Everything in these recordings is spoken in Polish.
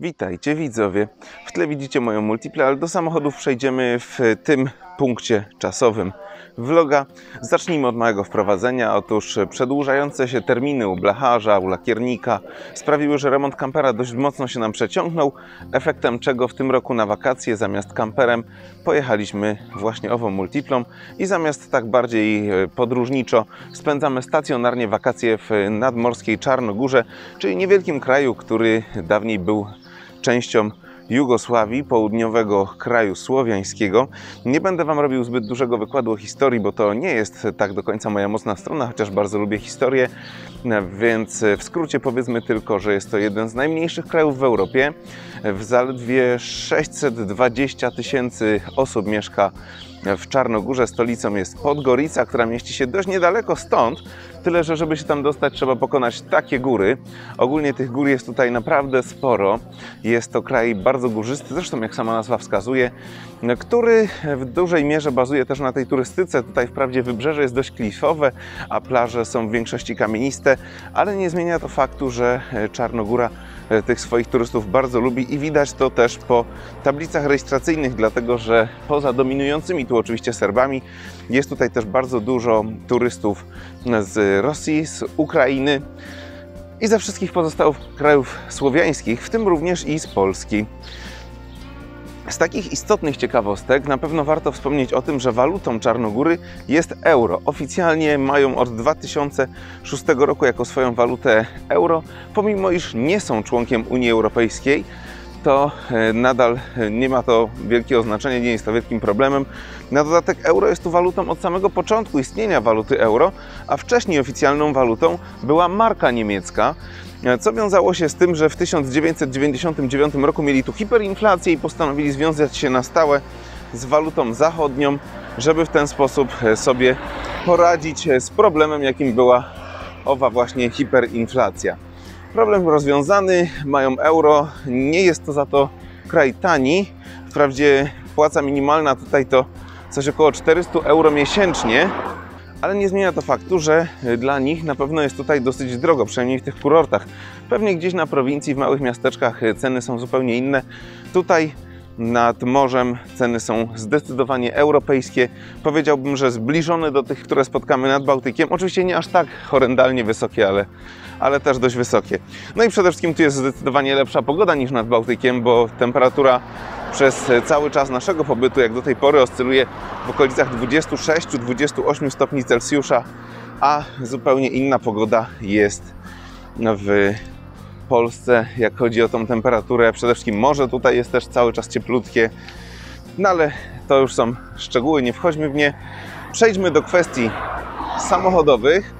Witajcie widzowie. W tle widzicie moją Multiplę, ale do samochodów przejdziemy w tym punkcie czasowym vloga. Zacznijmy od małego wprowadzenia. Otóż przedłużające się terminy u blacharza, u lakiernika sprawiły, że remont kampera dość mocno się nam przeciągnął, efektem czego w tym roku na wakacje zamiast kamperem pojechaliśmy właśnie ową Multiplą i zamiast tak bardziej podróżniczo spędzamy stacjonarnie wakacje w nadmorskiej Czarnogórze, czyli niewielkim kraju, który dawniej był częścią Jugosławii, południowego kraju słowiańskiego. Nie będę Wam robił zbyt dużego wykładu o historii, bo to nie jest tak do końca moja mocna strona, chociaż bardzo lubię historię, więc w skrócie powiedzmy tylko, że jest to jeden z najmniejszych krajów w Europie. W zaledwie 620 tysięcy osób mieszka w Czarnogórze. Stolicą jest Podgorica, która mieści się dość niedaleko stąd, tyle że żeby się tam dostać, trzeba pokonać takie góry. Ogólnie tych gór jest tutaj naprawdę sporo. Jest to kraj bardzo górzysty, zresztą jak sama nazwa wskazuje, który w dużej mierze bazuje też na tej turystyce. Tutaj wprawdzie wybrzeże jest dość klifowe, a plaże są w większości kamieniste, ale nie zmienia to faktu, że Czarnogóra tych swoich turystów bardzo lubi i widać to też po tablicach rejestracyjnych, dlatego że poza dominującymi tu oczywiście Serbami jest tutaj też bardzo dużo turystów z Rosji, z Ukrainy i ze wszystkich pozostałych krajów słowiańskich, w tym również i z Polski. Z takich istotnych ciekawostek na pewno warto wspomnieć o tym, że walutą Czarnogóry jest euro. Oficjalnie mają od 2006 roku jako swoją walutę euro, pomimo iż nie są członkiem Unii Europejskiej. To nadal nie ma to wielkiego znaczenia, nie jest to wielkim problemem. Na dodatek euro jest tu walutą od samego początku istnienia waluty euro, a wcześniej oficjalną walutą była marka niemiecka, co wiązało się z tym, że w 1999 roku mieli tu hiperinflację i postanowili związać się na stałe z walutą zachodnią, żeby w ten sposób sobie poradzić z problemem, jakim była owa właśnie hiperinflacja. Problem rozwiązany, mają euro, nie jest to za to kraj tani. Wprawdzie płaca minimalna tutaj to coś około 400 euro miesięcznie, ale nie zmienia to faktu, że dla nich na pewno jest tutaj dosyć drogo, przynajmniej w tych kurortach. Pewnie gdzieś na prowincji, w małych miasteczkach ceny są zupełnie inne. Tutaj nad morzem ceny są zdecydowanie europejskie. Powiedziałbym, że zbliżone do tych, które spotkamy nad Bałtykiem. Oczywiście nie aż tak horrendalnie wysokie, ale też dość wysokie. No i przede wszystkim tu jest zdecydowanie lepsza pogoda niż nad Bałtykiem, bo temperatura przez cały czas naszego pobytu, jak do tej pory, oscyluje w okolicach 26-28 stopni Celsjusza, a zupełnie inna pogoda jest w Polsce, jak chodzi o tą temperaturę. Przede wszystkim morze tutaj jest też cały czas cieplutkie, no ale to już są szczegóły, nie wchodźmy w nie. Przejdźmy do kwestii samochodowych.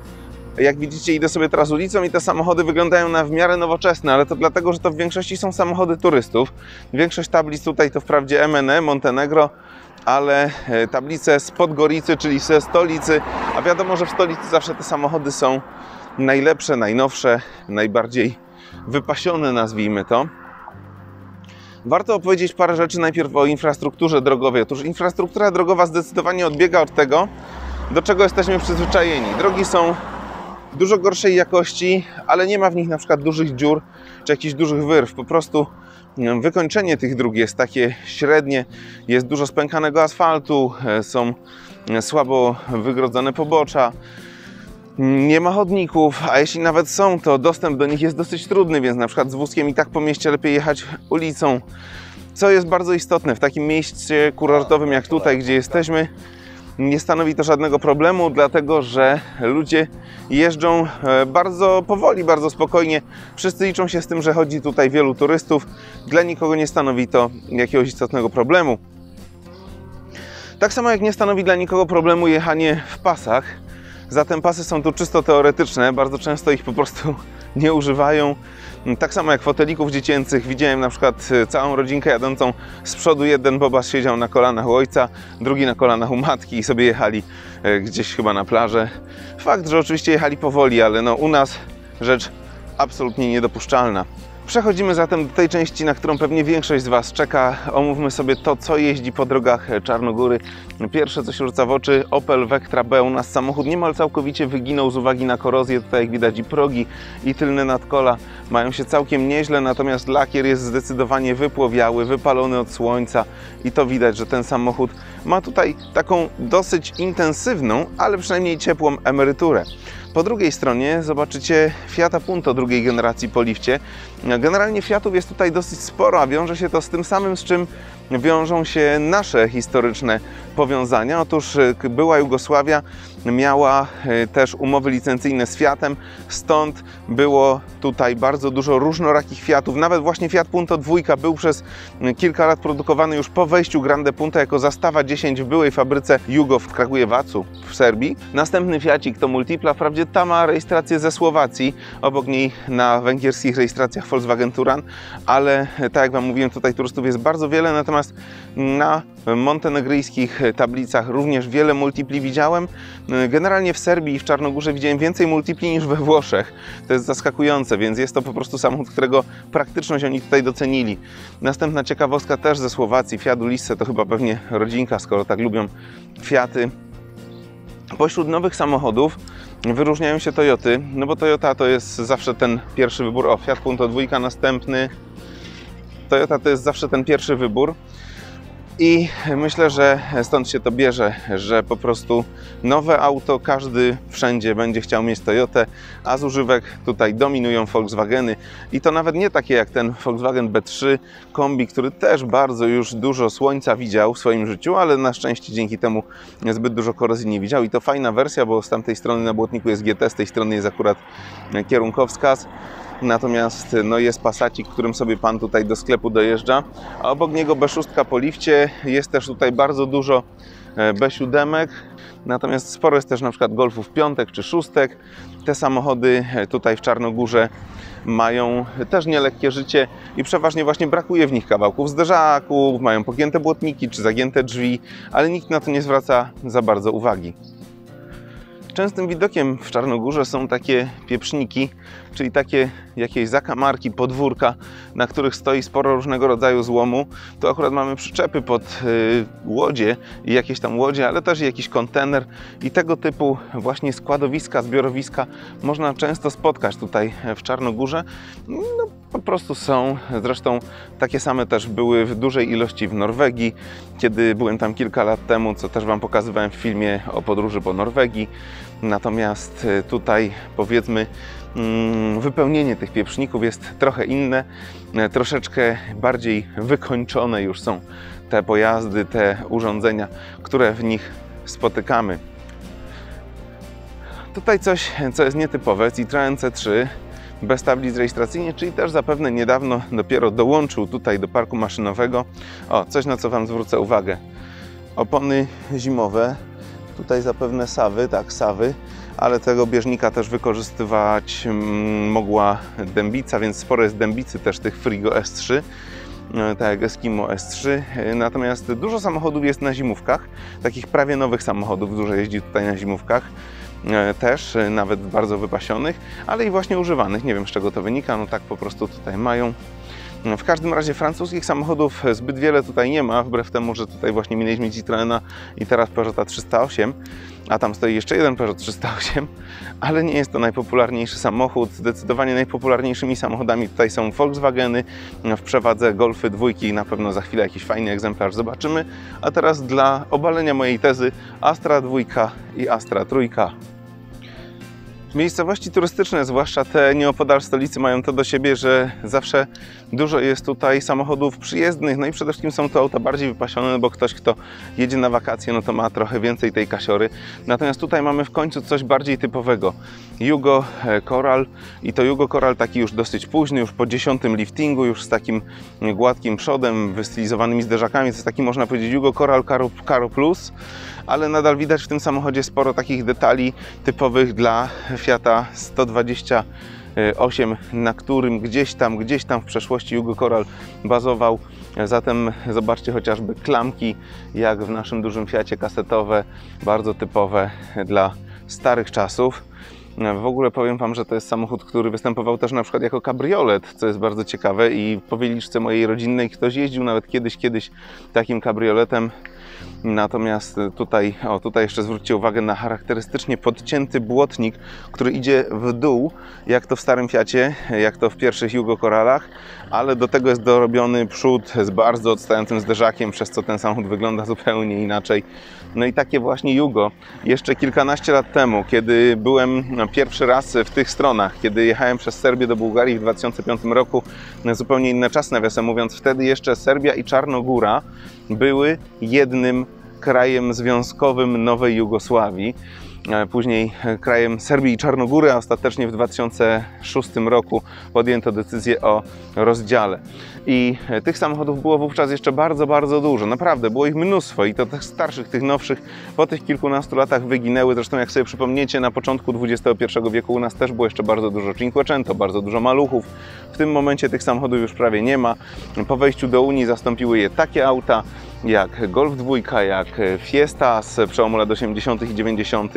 Jak widzicie, idę sobie teraz ulicą i te samochody wyglądają na w miarę nowoczesne, ale to dlatego, że to w większości są samochody turystów. Większość tablic tutaj to wprawdzie MNE, Montenegro, ale tablice z Podgoricy, czyli ze stolicy, a wiadomo, że w stolicy zawsze te samochody są najlepsze, najnowsze, najbardziej wypasione, nazwijmy to. Warto opowiedzieć parę rzeczy najpierw o infrastrukturze drogowej. Otóż infrastruktura drogowa zdecydowanie odbiega od tego, do czego jesteśmy przyzwyczajeni. Drogi są dużo gorszej jakości, ale nie ma w nich na przykład dużych dziur czy jakichś dużych wyrw. Po prostu wykończenie tych dróg jest takie średnie, jest dużo spękanego asfaltu, są słabo wygrodzone pobocza, nie ma chodników, a jeśli nawet są, to dostęp do nich jest dosyć trudny, więc na przykład z wózkiem i tak po mieście lepiej jechać ulicą. Co jest bardzo istotne, w takim mieście kurortowym jak tutaj, gdzie jesteśmy, nie stanowi to żadnego problemu, dlatego że ludzie jeżdżą bardzo powoli, bardzo spokojnie. Wszyscy liczą się z tym, że chodzi tutaj wielu turystów. Dla nikogo nie stanowi to jakiegoś istotnego problemu. Tak samo jak nie stanowi dla nikogo problemu jechanie w pasach. Zatem pasy są tu czysto teoretyczne, bardzo często ich po prostu nie używają. Tak samo jak fotelików dziecięcych. Widziałem na przykład całą rodzinkę jadącą z przodu. Jeden bobas siedział na kolanach u ojca, drugi na kolanach u matki i sobie jechali gdzieś chyba na plażę. Fakt, że oczywiście jechali powoli, ale no u nas rzecz absolutnie niedopuszczalna. Przechodzimy zatem do tej części, na którą pewnie większość z Was czeka. Omówmy sobie to, co jeździ po drogach Czarnogóry. Pierwsze, co się rzuca w oczy, Opel Vectra B. U nas samochód niemal całkowicie wyginął z uwagi na korozję. Tutaj, jak widać, i progi, i tylne nadkola mają się całkiem nieźle, natomiast lakier jest zdecydowanie wypłowiały, wypalony od słońca i to widać, że ten samochód ma tutaj taką dosyć intensywną, ale przynajmniej ciepłą emeryturę. Po drugiej stronie zobaczycie Fiata Punto drugiej generacji po lifcie. Generalnie Fiatów jest tutaj dosyć sporo, a wiąże się to z tym samym, z czym wiążą się nasze historyczne powiązania. Otóż była Jugosławia miała też umowy licencyjne z Fiatem, stąd było tutaj bardzo dużo różnorakich Fiatów. Nawet właśnie Fiat Punto 2 był przez kilka lat produkowany już po wejściu Grande Punto jako zastawa 10 w byłej fabryce Yugo w Kragujewacu w Serbii. Następny Fiacik to Multipla, wprawdzie ta ma rejestrację ze Słowacji, obok niej na węgierskich rejestracjach Volkswagen Turan, ale tak jak Wam mówiłem, tutaj turystów jest bardzo wiele, natomiast na montenegryjskich tablicach również wiele Multipli widziałem. Generalnie w Serbii i w Czarnogórze widziałem więcej Multipli niż we Włoszech. To jest zaskakujące, więc jest to po prostu samochód, którego praktyczność oni tutaj docenili. Następna ciekawostka też ze Słowacji, Fiat Ulisse, to chyba pewnie rodzinka, skoro tak lubią Fiaty. Pośród nowych samochodów wyróżniają się Toyoty, no bo Toyota to jest zawsze ten pierwszy wybór. O, Fiat Punto 2 następny. Toyota to jest zawsze ten pierwszy wybór. I myślę, że stąd się to bierze, że po prostu nowe auto każdy wszędzie będzie chciał mieć Toyotę, a z używek tutaj dominują Volkswageny i to nawet nie takie jak ten Volkswagen B3 kombi, który też bardzo już dużo słońca widział w swoim życiu, ale na szczęście dzięki temu zbyt dużo korozji nie widział i to fajna wersja, bo z tamtej strony na błotniku jest GT, z tej strony jest akurat kierunkowskaz. Natomiast no, jest Passacik, którym sobie Pan tutaj do sklepu dojeżdża, a obok niego B6 po lifcie, jest też tutaj bardzo dużo B7, natomiast sporo jest też na przykład Golfów 5 czy 6. Te samochody tutaj w Czarnogórze mają też nielekkie życie i przeważnie właśnie brakuje w nich kawałków zderzaków, mają pogięte błotniki czy zagięte drzwi, ale nikt na to nie zwraca za bardzo uwagi. Częstym widokiem w Czarnogórze są takie pieprzniki, czyli takie jakieś zakamarki, podwórka, na których stoi sporo różnego rodzaju złomu. Tu akurat mamy przyczepy pod łodzie i jakieś tam łodzie, ale też jakiś kontener i tego typu właśnie składowiska, zbiorowiska można często spotkać tutaj w Czarnogórze. No, po prostu są, zresztą takie same też były w dużej ilości w Norwegii, kiedy byłem tam kilka lat temu, co też Wam pokazywałem w filmie o podróży po Norwegii. Natomiast tutaj, powiedzmy, wypełnienie tych pieprzników jest trochę inne, troszeczkę bardziej wykończone już są te pojazdy, te urządzenia, które w nich spotykamy. Tutaj coś, co jest nietypowe, Citroën C3 bez tablic rejestracyjnych, czyli też zapewne niedawno dopiero dołączył tutaj do parku maszynowego. O, coś, na co Wam zwrócę uwagę. Opony zimowe. Tutaj zapewne sawy, tak, sawy, ale tego bieżnika też wykorzystywać mogła dębica, więc sporo jest dębicy też tych Frigo S3, tak jak Eskimo S3. Natomiast dużo samochodów jest na zimówkach, takich prawie nowych samochodów, dużo jeździ tutaj na zimówkach, też nawet bardzo wypasionych, ale i właśnie używanych. Nie wiem, z czego to wynika, no tak po prostu tutaj mają. W każdym razie francuskich samochodów zbyt wiele tutaj nie ma, wbrew temu, że tutaj właśnie minęliśmy Citroena i teraz Peugeota 308, a tam stoi jeszcze jeden Peugeot 308, ale nie jest to najpopularniejszy samochód. Zdecydowanie najpopularniejszymi samochodami tutaj są Volkswageny, w przewadze Golfy 2, na pewno za chwilę jakiś fajny egzemplarz zobaczymy, a teraz dla obalenia mojej tezy Astra 2 i Astra 3. Miejscowości turystyczne, zwłaszcza te nieopodal stolicy, mają to do siebie, że zawsze dużo jest tutaj samochodów przyjezdnych, no i przede wszystkim są to auta bardziej wypasione, bo ktoś, kto jedzie na wakacje, no to ma trochę więcej tej kasiory. Natomiast tutaj mamy w końcu coś bardziej typowego. Yugo Coral i to Yugo Coral taki już dosyć późny, już po 10. liftingu, już z takim gładkim przodem, wystylizowanymi zderzakami, to jest taki, można powiedzieć, Yugo Coral Caro Plus, ale nadal widać w tym samochodzie sporo takich detali typowych dla Fiata 128, na którym gdzieś tam w przeszłości Yugo Coral bazował. Zatem zobaczcie chociażby klamki, jak w naszym dużym Fiacie, kasetowe, bardzo typowe dla starych czasów. W ogóle powiem Wam, że to jest samochód, który występował też na przykład jako kabriolet, co jest bardzo ciekawe, i po wieliczce mojej rodzinnej ktoś jeździł nawet kiedyś takim kabrioletem. Natomiast tutaj, tutaj jeszcze zwróćcie uwagę na charakterystycznie podcięty błotnik, który idzie w dół, jak to w starym Fiacie, jak to w pierwszych Yugo Coralach, ale do tego jest dorobiony przód z bardzo odstającym zderzakiem, przez co ten samochód wygląda zupełnie inaczej. No i takie właśnie Yugo. Jeszcze kilkanaście lat temu, kiedy byłem pierwszy raz w tych stronach, kiedy jechałem przez Serbię do Bułgarii w 2005 roku, zupełnie inne czasy, nawiasem mówiąc, wtedy jeszcze Serbia i Czarnogóra były jednym krajem związkowym nowej Jugosławii, później krajem Serbii i Czarnogóry, a ostatecznie w 2006 roku podjęto decyzję o rozdziale. I tych samochodów było wówczas jeszcze bardzo dużo. Naprawdę, było ich mnóstwo i to tych starszych, tych nowszych po tych kilkunastu latach wyginęły. Zresztą jak sobie przypomniecie, na początku XXI wieku u nas też było jeszcze bardzo dużo Cinquecento, bardzo dużo Maluchów. W tym momencie tych samochodów już prawie nie ma. Po wejściu do Unii zastąpiły je takie auta jak Golf 2, jak Fiesta z przełomu lat 80. i 90.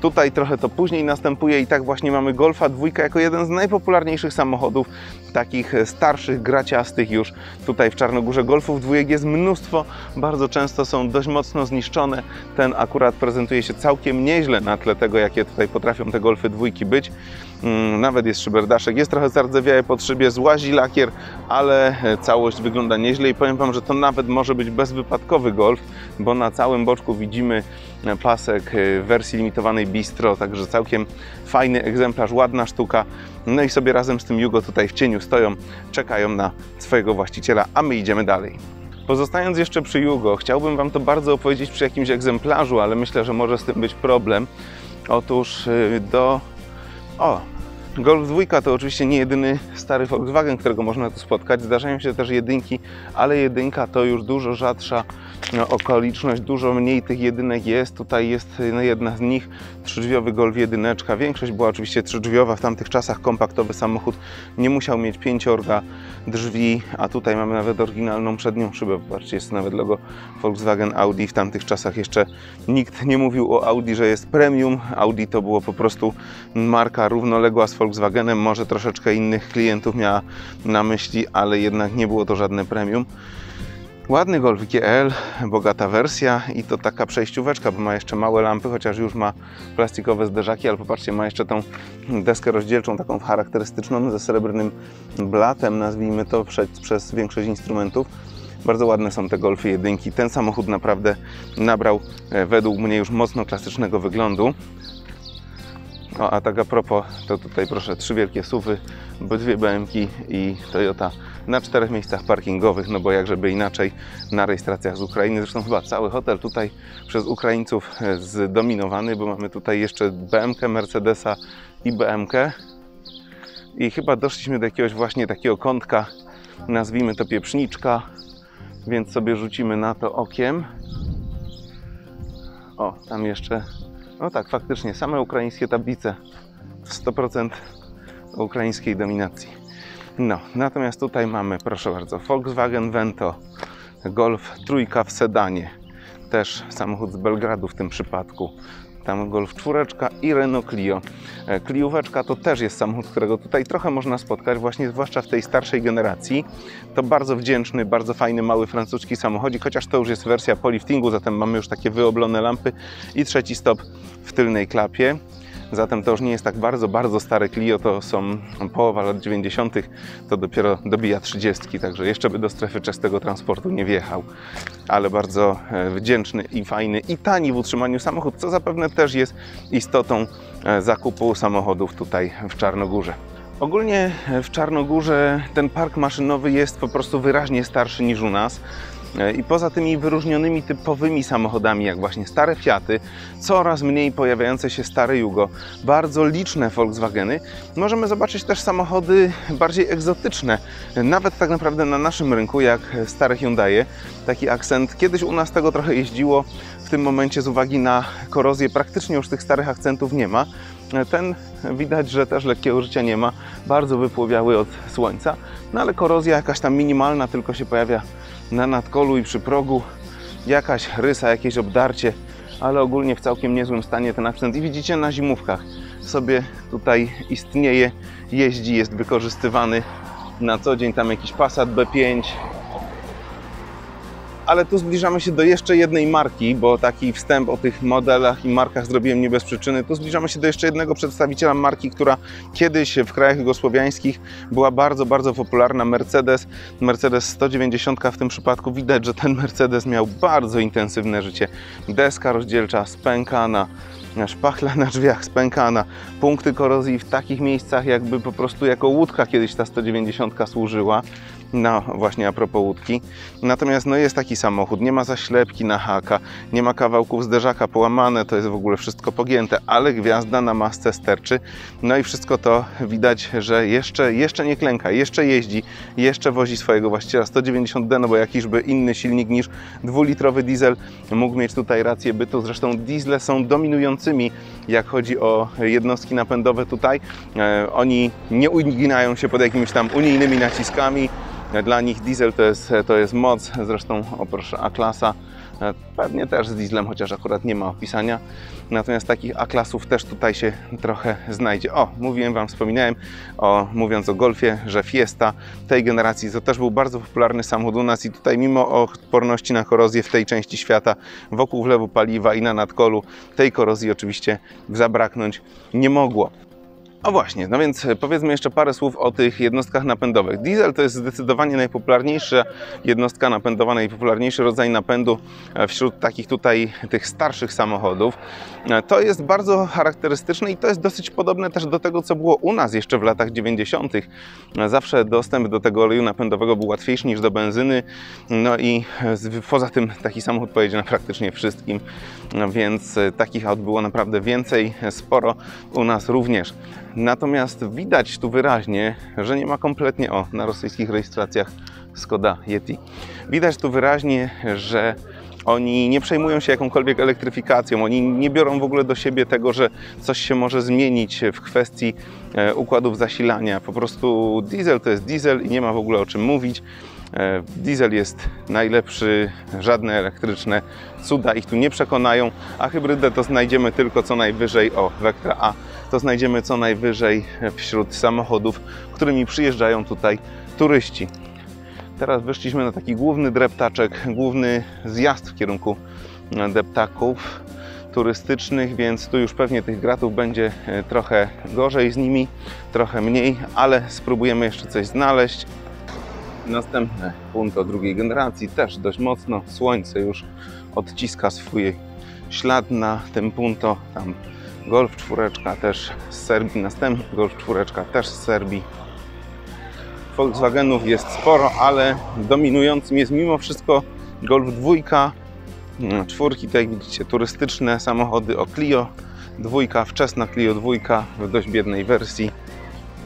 Tutaj trochę to później następuje i tak właśnie mamy Golfa 2 jako jeden z najpopularniejszych samochodów, takich starszych, graciastych już. Tutaj w Czarnogórze Golfów 2 jest mnóstwo, bardzo często są dość mocno zniszczone. Ten akurat prezentuje się całkiem nieźle na tle tego, jakie tutaj potrafią te Golfy 2 być. Nawet jest szyberdaszek, jest trochę zardzewiałe pod szybie, złazi lakier, ale całość wygląda nieźle i powiem Wam, że to nawet może być bezwypadkowy Golf, bo na całym boczku widzimy pasek w wersji limitowanej bistro, także całkiem fajny egzemplarz, ładna sztuka. No i sobie razem z tym Yugo tutaj w cieniu stoją, czekają na swojego właściciela, a my idziemy dalej. Pozostając jeszcze przy Yugo, chciałbym Wam to bardzo opowiedzieć przy jakimś egzemplarzu, ale myślę, że może z tym być problem. Otóż do... Golf 2 to oczywiście nie jedyny stary Volkswagen, którego można tu spotkać. Zdarzają się też jedynki, ale jedynka to już dużo rzadsza okoliczność, dużo mniej tych jedynek jest. Tutaj jest jedna z nich, trzydrzwiowy Golf jedyneczka. Większość była oczywiście trzydrzwiowa, w tamtych czasach kompaktowy samochód nie musiał mieć pięciorga drzwi, a tutaj mamy nawet oryginalną przednią szybę. Popatrzcie, jest nawet logo Volkswagen Audi. W tamtych czasach jeszcze nikt nie mówił o Audi, że jest premium. Audi to było po prostu marka równoległa z Volkswagenem, może troszeczkę innych klientów miała na myśli, ale jednak nie było to żadne premium. Ładny Golf GL, bogata wersja i to taka przejścióweczka, bo ma jeszcze małe lampy, chociaż już ma plastikowe zderzaki, ale popatrzcie, ma jeszcze tą deskę rozdzielczą, taką charakterystyczną, ze srebrnym blatem, nazwijmy to, przez większość instrumentów. Bardzo ładne są te Golfy jedynki. Ten samochód naprawdę nabrał według mnie już mocno klasycznego wyglądu. A tak a propos, to tutaj proszę, trzy wielkie SUV-y, dwie BMW-ki i Toyota na 4 miejscach parkingowych, no bo jakżeby inaczej, na rejestracjach z Ukrainy. Zresztą chyba cały hotel tutaj przez Ukraińców zdominowany, bo mamy tutaj jeszcze BMW-kę, Mercedesa i BMW-kę. I chyba doszliśmy do jakiegoś właśnie takiego kątka, nazwijmy to pieprzniczka, więc sobie rzucimy na to okiem. O, tam jeszcze... No tak, faktycznie, same ukraińskie tablice, 100% ukraińskiej dominacji. No, natomiast tutaj mamy, proszę bardzo, Volkswagen Vento, Golf 3 w sedanie, też samochód z Belgradu w tym przypadku. Tam Golf 4 i Renault Clio. Clióweczka to też jest samochód, którego tutaj trochę można spotkać, właśnie zwłaszcza w tej starszej generacji. To bardzo wdzięczny, bardzo fajny, mały francuski samochodzik, chociaż to już jest wersja po liftingu, zatem mamy już takie wyoblone lampy i trzeci stop w tylnej klapie. Zatem to już nie jest tak bardzo stare Clio, to są połowa lat 90. To dopiero dobija 30, także jeszcze by do strefy czystego transportu nie wjechał. Ale bardzo wdzięczny i fajny i tani w utrzymaniu samochód, co zapewne też jest istotą zakupu samochodów tutaj w Czarnogórze. Ogólnie w Czarnogórze ten park maszynowy jest po prostu wyraźnie starszy niż u nas. I poza tymi wyróżnionymi typowymi samochodami, jak właśnie stare Fiaty, coraz mniej pojawiające się stare Yugo, bardzo liczne Volkswageny, możemy zobaczyć też samochody bardziej egzotyczne, nawet tak naprawdę na naszym rynku, jak stare Hyundai, taki akcent. Kiedyś u nas tego trochę jeździło, w tym momencie z uwagi na korozję praktycznie już tych starych akcentów nie ma. Ten widać, że też lekkiego życia nie ma, bardzo wypłowiały od słońca, no ale korozja jakaś tam minimalna tylko się pojawia na nadkolu i przy progu, jakaś rysa, jakieś obdarcie, ale ogólnie w całkiem niezłym stanie ten akcent i widzicie na zimówkach. sobie tutaj istnieje, jeździ, jest wykorzystywany na co dzień, tam jakiś Passat B5. Ale tu zbliżamy się do jeszcze jednej marki, bo taki wstęp o tych modelach i markach zrobiłem nie bez przyczyny. Tu zbliżamy się do jeszcze jednego przedstawiciela marki, która kiedyś w krajach jugosłowiańskich była bardzo, bardzo popularna. Mercedes 190 w tym przypadku. Widać, że ten Mercedes miał bardzo intensywne życie. Deska rozdzielcza spękana, szpachla na drzwiach spękana, punkty korozji w takich miejscach, jakby po prostu jako łódka kiedyś ta 190 służyła. No właśnie, a propos łódki. Natomiast no jest taki samochód, nie ma zaślepki na haka, nie ma kawałków zderzaka, połamane, to jest w ogóle wszystko pogięte, ale gwiazda na masce sterczy. No i wszystko to widać, że jeszcze nie klęka, jeszcze jeździ, jeszcze wozi swojego właściciela. 190D, no bo jakiżby inny silnik niż 2-litrowy diesel mógł mieć tutaj rację bytu. Zresztą diesle są dominującymi, jak chodzi o jednostki napędowe tutaj. Oni nie uginają się pod jakimiś tam unijnymi naciskami. Dla nich diesel to jest moc, zresztą oprócz A-Klasa, pewnie też z dieslem, chociaż akurat nie ma opisania. Natomiast takich A-Klasów też tutaj się trochę znajdzie. O, mówiłem Wam, wspominałem, mówiąc o Golfie, że Fiesta tej generacji to też był bardzo popularny samochód u nas i tutaj mimo odporności na korozję w tej części świata, wokół wlewu paliwa i na nadkolu, tej korozji oczywiście zabraknąć nie mogło. O właśnie, no więc powiedzmy jeszcze parę słów o tych jednostkach napędowych. Diesel to jest zdecydowanie najpopularniejsza jednostka napędowa, najpopularniejszy rodzaj napędu wśród takich tutaj tych starszych samochodów. To jest bardzo charakterystyczne i to jest dosyć podobne też do tego, co było u nas jeszcze w latach 90. Zawsze dostęp do tego oleju napędowego był łatwiejszy niż do benzyny. No i poza tym taki samochód pojedzie na praktycznie wszystkim, więc takich aut było naprawdę więcej, sporo u nas również. Natomiast widać tu wyraźnie, że nie ma kompletnie, na rosyjskich rejestracjach Skoda Yeti, widać tu wyraźnie, że oni nie przejmują się jakąkolwiek elektryfikacją, oni nie biorą w ogóle do siebie tego, że coś się może zmienić w kwestii układów zasilania. Po prostu diesel to jest diesel i nie ma w ogóle o czym mówić. Diesel jest najlepszy, żadne elektryczne cuda ich tu nie przekonają, a hybrydę to znajdziemy tylko co najwyżej, Vectra A, to znajdziemy co najwyżej wśród samochodów, którymi przyjeżdżają tutaj turyści. Teraz wyszliśmy na taki główny dreptaczek, główny zjazd w kierunku deptaków turystycznych, więc tu już pewnie tych gratów będzie trochę gorzej z nimi, trochę mniej, ale spróbujemy jeszcze coś znaleźć. Następne Punto drugiej generacji, też dość mocno, słońce już odciska swój ślad na tym Punto. Tam Golf 4 też z Serbii, następny Golf 4 też z Serbii. Volkswagenów jest sporo, ale dominującym jest mimo wszystko Golf 2, czwórki, tak jak widzicie, turystyczne samochody, Clio 2, wczesna Clio 2 w dość biednej wersji.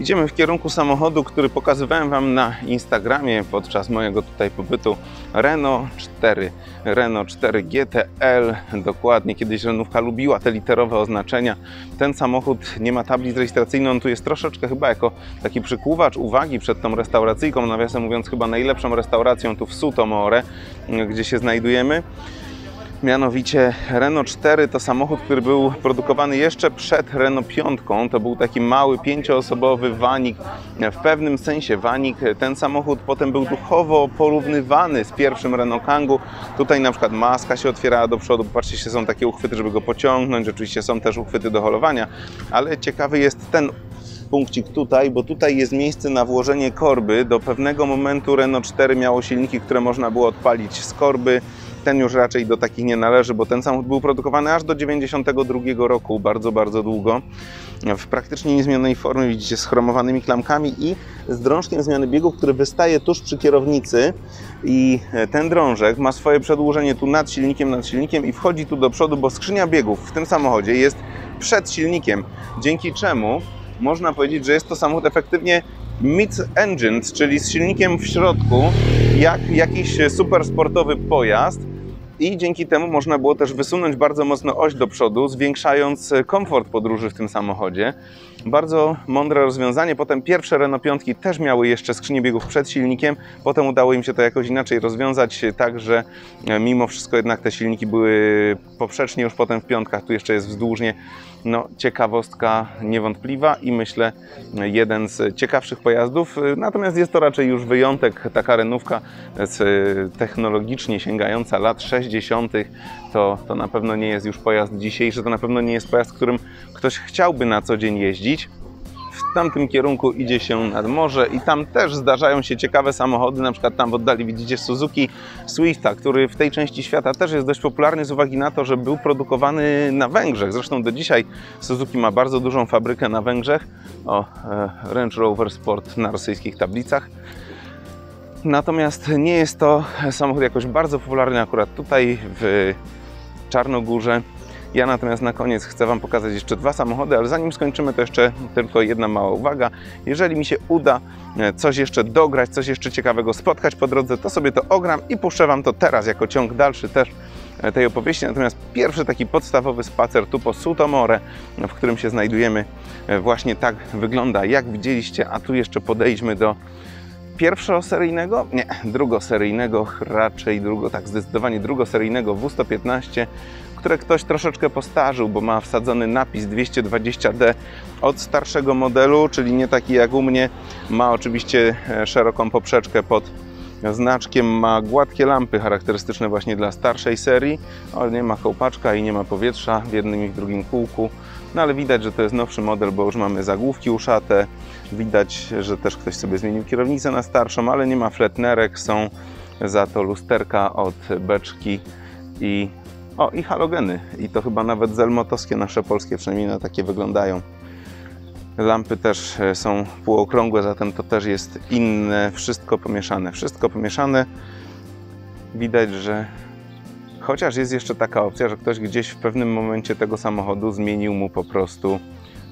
Idziemy w kierunku samochodu, który pokazywałem Wam na Instagramie podczas mojego tutaj pobytu. Renault 4. Renault 4 GTL. Dokładnie, kiedyś Renówka lubiła te literowe oznaczenia. Ten samochód nie ma tablic rejestracyjnych. On tu jest troszeczkę chyba jako taki przykuwacz uwagi przed tą restauracyjką. Nawiasem mówiąc, chyba najlepszą restauracją tu w Sutomore, gdzie się znajdujemy. Mianowicie Renault 4 to samochód, który był produkowany jeszcze przed Renault 5. To był taki mały, 5-osobowy wanik, w pewnym sensie wanik. Ten samochód potem był duchowo porównywany z pierwszym Renault Kangoo. Tutaj na przykład maska się otwierała do przodu. Popatrzcie, są takie uchwyty, żeby go pociągnąć. Oczywiście są też uchwyty do holowania, ale ciekawy jest ten punkcik tutaj, bo tutaj jest miejsce na włożenie korby. Do pewnego momentu Renault 4 miało silniki, które można było odpalić z korby. Ten już raczej do takich nie należy, bo ten samochód był produkowany aż do 1992 roku, bardzo, bardzo długo. W praktycznie niezmienionej formie, widzicie, z chromowanymi klamkami i z drążkiem zmiany biegów, który wystaje tuż przy kierownicy. I ten drążek ma swoje przedłużenie tu nad silnikiem i wchodzi tu do przodu, bo skrzynia biegów w tym samochodzie jest przed silnikiem, dzięki czemu można powiedzieć, że jest to samochód efektywnie mid-engine, czyli z silnikiem w środku, jak jakiś super sportowy pojazd. I dzięki temu można było też wysunąć bardzo mocno oś do przodu, zwiększając komfort podróży w tym samochodzie. Bardzo mądre rozwiązanie. Potem pierwsze Renault 5 też miały jeszcze skrzynię biegów przed silnikiem. Potem udało im się to jakoś inaczej rozwiązać, tak że mimo wszystko jednak te silniki były poprzecznie już potem w piątkach. Tu jeszcze jest wzdłużnie. No, ciekawostka niewątpliwa i myślę jeden z ciekawszych pojazdów. Natomiast jest to raczej już wyjątek. Taka renówka technologicznie sięgająca lat 60. To na pewno nie jest już pojazd dzisiejszy. To na pewno nie jest pojazd, którym ktoś chciałby na co dzień jeździć. W tamtym kierunku idzie się nad morze i tam też zdarzają się ciekawe samochody, na przykład tam w oddali widzicie Suzuki Swifta, który w tej części świata też jest dość popularny z uwagi na to, że był produkowany na Węgrzech. Zresztą do dzisiaj Suzuki ma bardzo dużą fabrykę na Węgrzech. O, Range Rover Sport na rosyjskich tablicach. Natomiast nie jest to samochód jakoś bardzo popularny akurat tutaj w Czarnogórze. Ja natomiast na koniec chcę Wam pokazać jeszcze dwa samochody, ale zanim skończymy, to jeszcze tylko jedna mała uwaga. Jeżeli mi się uda coś jeszcze dograć, coś jeszcze ciekawego spotkać po drodze, to sobie to ogram i puszczę Wam to teraz jako ciąg dalszy też tej opowieści. Natomiast pierwszy taki podstawowy spacer tu po Sutomore, w którym się znajdujemy, właśnie tak wygląda, jak widzieliście, a tu jeszcze podejdźmy do pierwszoseryjnego? Nie, drugoseryjnego, raczej zdecydowanie drugoseryjnego W115, które ktoś troszeczkę postarzył, bo ma wsadzony napis 220D od starszego modelu, czyli nie taki jak u mnie. Ma oczywiście szeroką poprzeczkę pod znaczkiem, ma gładkie lampy charakterystyczne właśnie dla starszej serii, ale nie ma kołpaczka i nie ma powietrza w jednym i w drugim kółku. No ale widać, że to jest nowszy model, bo już mamy zagłówki uszate, widać, że też ktoś sobie zmienił kierownicę na starszą, ale nie ma fletnerek, są za to lusterka od beczki i halogeny. I to chyba nawet zelmotowskie, nasze polskie, przynajmniej na takie wyglądają. Lampy też są półokrągłe, zatem to też jest inne, wszystko pomieszane. Wszystko pomieszane. Widać, że chociaż jest jeszcze taka opcja, że ktoś gdzieś w pewnym momencie tego samochodu zmienił mu po prostu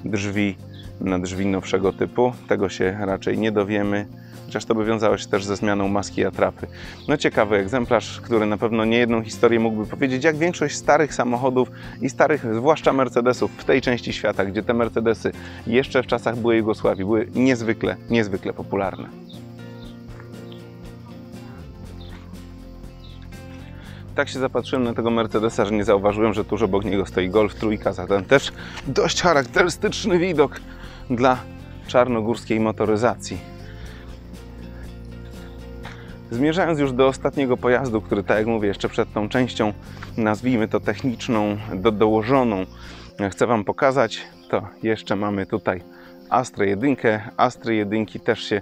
drzwi na drzwi nowszego typu. Tego się raczej nie dowiemy, chociaż to by wiązało się też ze zmianą maski atrapy. No ciekawy egzemplarz, który na pewno niejedną historię mógłby powiedzieć, jak większość starych samochodów i starych, zwłaszcza Mercedesów w tej części świata, gdzie te Mercedesy jeszcze w czasach byłej Jugosławii były niezwykle popularne. Tak się zapatrzyłem na tego Mercedesa, że nie zauważyłem, że tuż obok niego stoi Golf trójka, zatem też dość charakterystyczny widok dla czarnogórskiej motoryzacji. Zmierzając już do ostatniego pojazdu, który, tak jak mówię, jeszcze przed tą częścią, nazwijmy to techniczną, dołożoną, chcę Wam pokazać, to jeszcze mamy tutaj Astrę 1. Astry 1 też się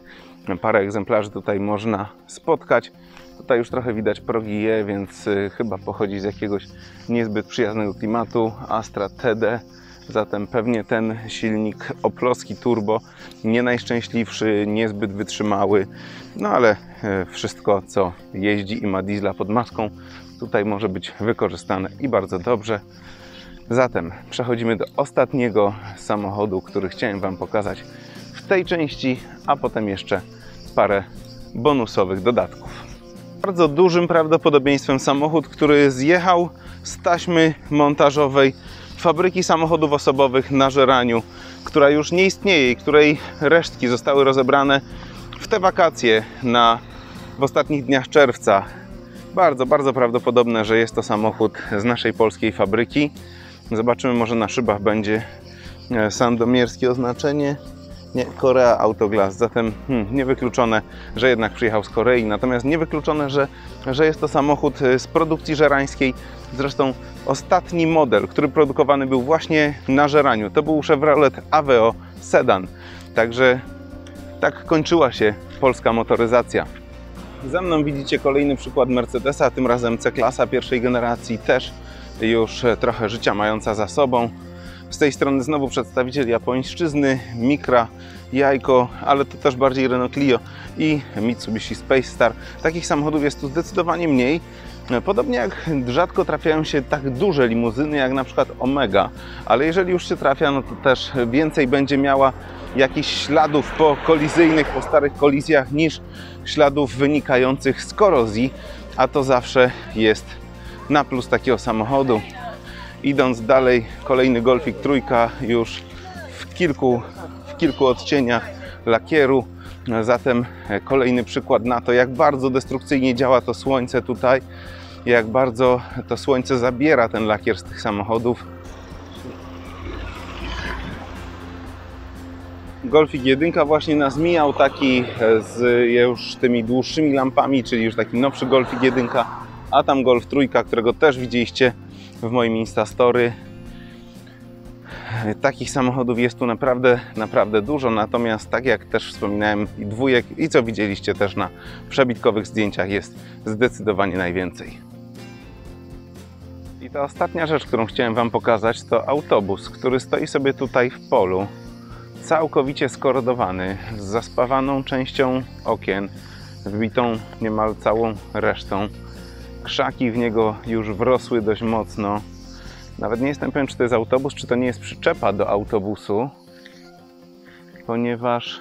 parę egzemplarzy tutaj można spotkać. Tutaj już trochę widać progi E, więc chyba pochodzi z jakiegoś niezbyt przyjaznego klimatu. Astra TD, zatem pewnie ten silnik oplowski turbo, nie najszczęśliwszy, niezbyt wytrzymały, no ale wszystko, co jeździ i ma diesla pod maską, tutaj może być wykorzystane i bardzo dobrze. Zatem przechodzimy do ostatniego samochodu, który chciałem Wam pokazać w tej części, a potem jeszcze parę bonusowych dodatków. Bardzo dużym prawdopodobieństwem samochód, który zjechał z taśmy montażowej fabryki samochodów osobowych na Żeraniu, która już nie istnieje i której resztki zostały rozebrane w te wakacje w ostatnich dniach czerwca. Bardzo prawdopodobne, że jest to samochód z naszej polskiej fabryki. Zobaczymy, może na szybach będzie sandomierskie oznaczenie. Nie, Korea Autoglas, zatem niewykluczone, że jednak przyjechał z Korei, natomiast niewykluczone, że jest to samochód z produkcji żerańskiej. Zresztą ostatni model, który produkowany był właśnie na Żeraniu, to był Chevrolet Aveo Sedan. Także tak kończyła się polska motoryzacja. Za mną widzicie kolejny przykład Mercedesa, tym razem C-klasa pierwszej generacji, też już trochę życia mająca za sobą. Z tej strony znowu przedstawiciel japońszczyzny, Micra, Jajko, ale to też bardziej Renault Clio i Mitsubishi Space Star. Takich samochodów jest tu zdecydowanie mniej. Podobnie jak rzadko trafiają się tak duże limuzyny jak na przykład Omega, ale jeżeli już się trafia, no to też więcej będzie miała jakichś śladów po starych kolizjach niż śladów wynikających z korozji, a to zawsze jest na plus takiego samochodu. Idąc dalej, kolejny Golfik trójka już w w kilku odcieniach lakieru. Zatem kolejny przykład na to, jak bardzo destrukcyjnie działa to słońce tutaj, jak bardzo to słońce zabiera ten lakier z tych samochodów. Golfik 1 właśnie nas mijał, taki z już tymi dłuższymi lampami, czyli już taki nowszy Golfik 1, a tam Golf 3, którego też widzieliście w moim Instastory. Takich samochodów jest tu naprawdę, naprawdę dużo, natomiast tak jak też wspominałem, i dwójek, i co widzieliście też na przebitkowych zdjęciach, jest zdecydowanie najwięcej. I ta ostatnia rzecz, którą chciałem Wam pokazać, to autobus, który stoi sobie tutaj w polu, całkowicie skorodowany, z zaspawaną częścią okien, wbitą niemal całą resztą. Krzaki w niego już wrosły dość mocno. Nawet nie jestem pewien, czy to jest autobus, czy to nie jest przyczepa do autobusu, ponieważ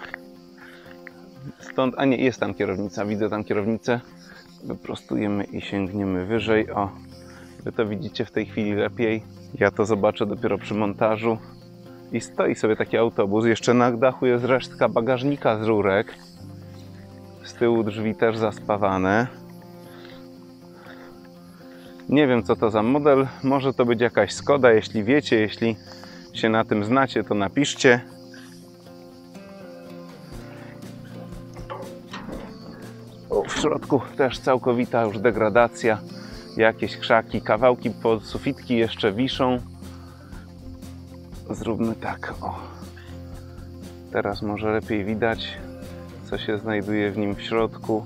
stąd, a nie, jest tam kierownica, widzę tam kierownicę, wyprostujemy i sięgniemy wyżej, o, wy to widzicie w tej chwili lepiej, ja to zobaczę dopiero przy montażu. I stoi sobie taki autobus, jeszcze na dachu jest resztka bagażnika z rurek, z tyłu drzwi też zaspawane. Nie wiem, co to za model, może to być jakaś Skoda, jeśli wiecie, jeśli się na tym znacie, to napiszcie. O, w środku też całkowita już degradacja, jakieś krzaki, kawałki pod sufitki jeszcze wiszą. Zróbmy tak, o, teraz może lepiej widać, co się znajduje w nim w środku.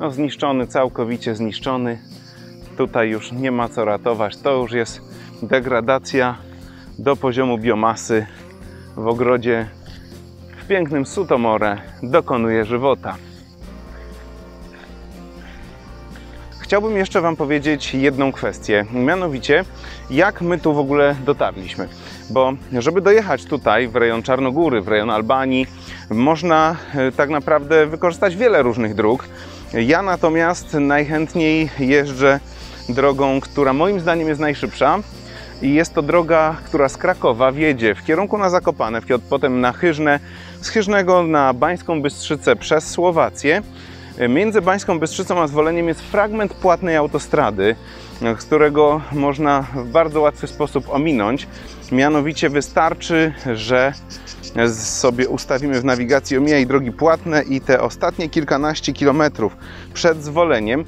No zniszczony, całkowicie zniszczony. Tutaj już nie ma co ratować, to już jest degradacja do poziomu biomasy w ogrodzie. W pięknym Sutomore dokonuje żywota. Chciałbym jeszcze Wam powiedzieć jedną kwestię, mianowicie jak my tu w ogóle dotarliśmy. Bo żeby dojechać tutaj, w rejon Czarnogóry, w rejon Albanii, można tak naprawdę wykorzystać wiele różnych dróg. Ja natomiast najchętniej jeżdżę drogą, która moim zdaniem jest najszybsza i jest to droga, która z Krakowa wiedzie w kierunku na Zakopane, potem na Hyżne, z Hyżnego na Bańską Bystrzycę przez Słowację. Między Bańską Bystrzycą a Zwoleniem jest fragment płatnej autostrady, z którego można w bardzo łatwy sposób ominąć. Mianowicie wystarczy, że sobie ustawimy w nawigacji omijaj drogi płatne i te ostatnie kilkanaście kilometrów przed Zwoleniem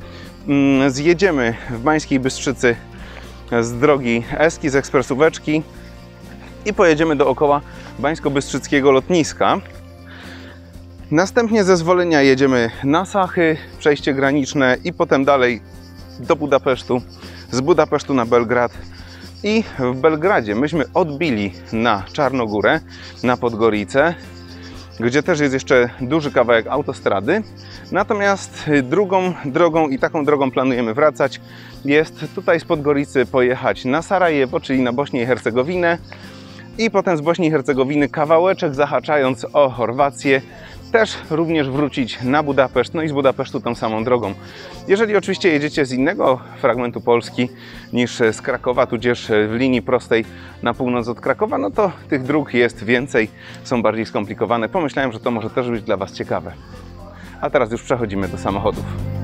zjedziemy w Bańskiej Bystrzycy z drogi Eski, z ekspresóweczki i pojedziemy dookoła bańsko-bystrzyckiego lotniska. Następnie ze Zwolenia jedziemy na Sachy, przejście graniczne i potem dalej do Budapesztu, z Budapesztu na Belgrad. I w Belgradzie myśmy odbili na Czarnogórę, na Podgoricę, gdzie też jest jeszcze duży kawałek autostrady. Natomiast drugą drogą, i taką drogą planujemy wracać, jest tutaj z Podgoricy pojechać na Sarajewo, czyli na Bośnię i Hercegowinę. I potem z Bośni i Hercegowiny kawałeczek zahaczając o Chorwację, też również wrócić na Budapeszt, no i z Budapesztu tą samą drogą. Jeżeli oczywiście jedziecie z innego fragmentu Polski niż z Krakowa, tudzież w linii prostej na północ od Krakowa, no to tych dróg jest więcej, są bardziej skomplikowane. Pomyślałem, że to może też być dla Was ciekawe. A teraz już przechodzimy do samochodów.